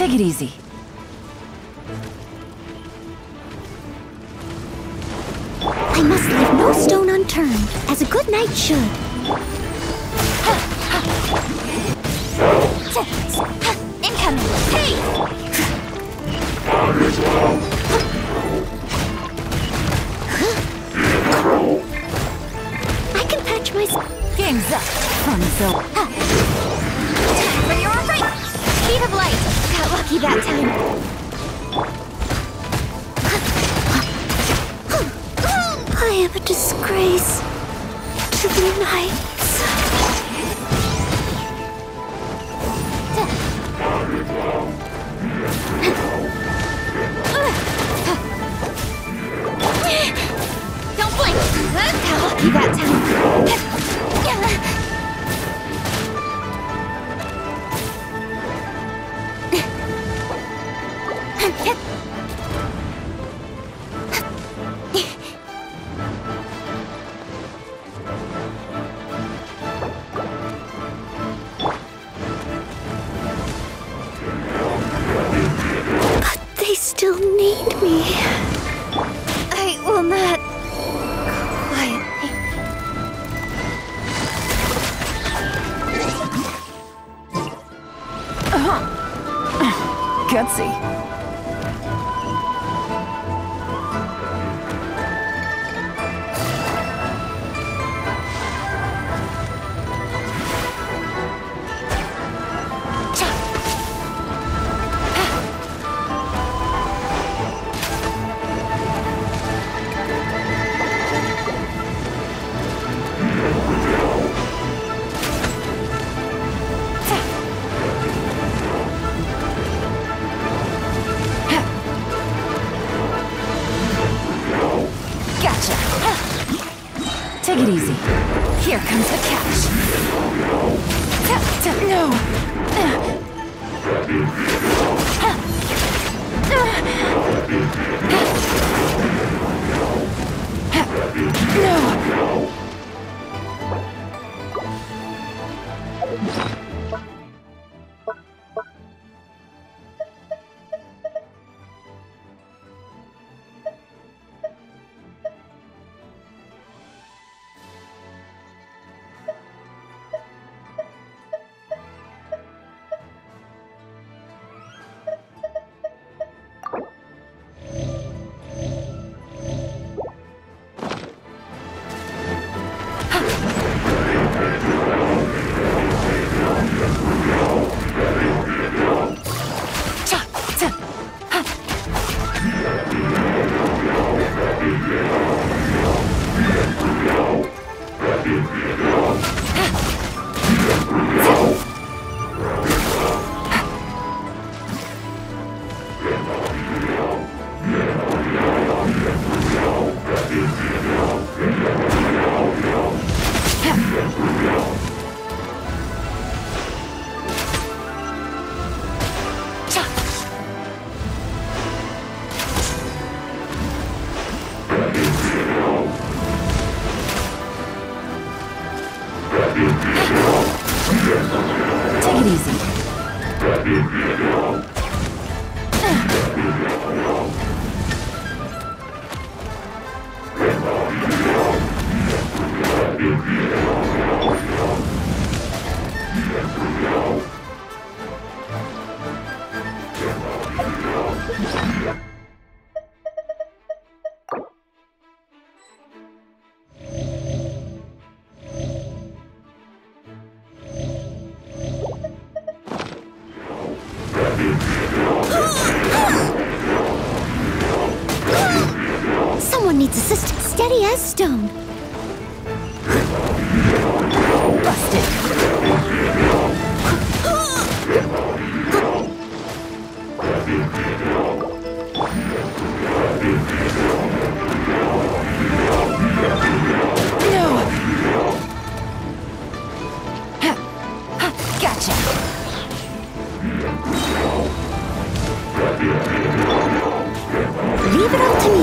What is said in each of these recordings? Take it easy. I must leave no stone unturned, as a good knight should. Incoming! Hey! I can patch my... Game's up! Fun's up! But you're right! Speed of light! Got lucky that time! I am a disgrace to the knights. Don't blink! Got lucky that time. Still need me. I will not quietly. Gutsy. Take it easy. Here comes the catch. No! No! Take it easy. Someone needs assistance. Steady as stone. Busted. No. Gotcha. Leave it all to me.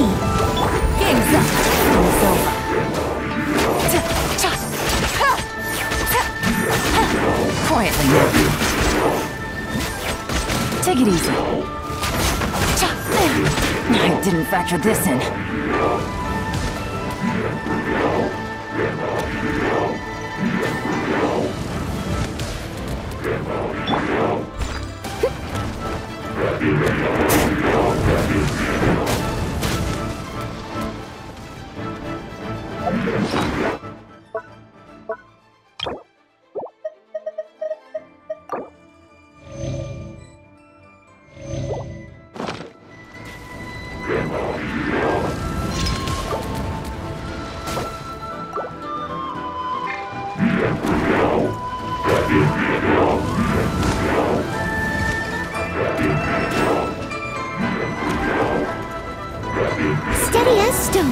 Game's up. Game's over. Quietly. Take Take it easy. I didn't factor this in. Steady as stone. No,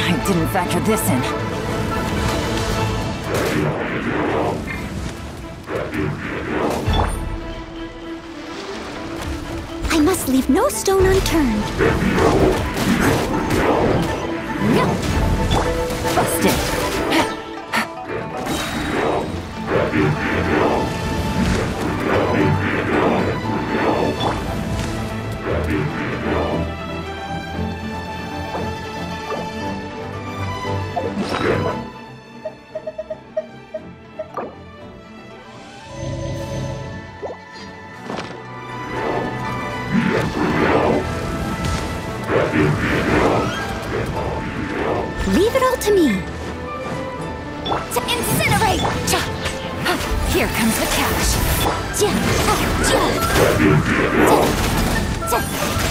I didn't factor this in. I must leave no stone unturned. No. Busted. Leave it all to me. To incinerate! Here comes the cash.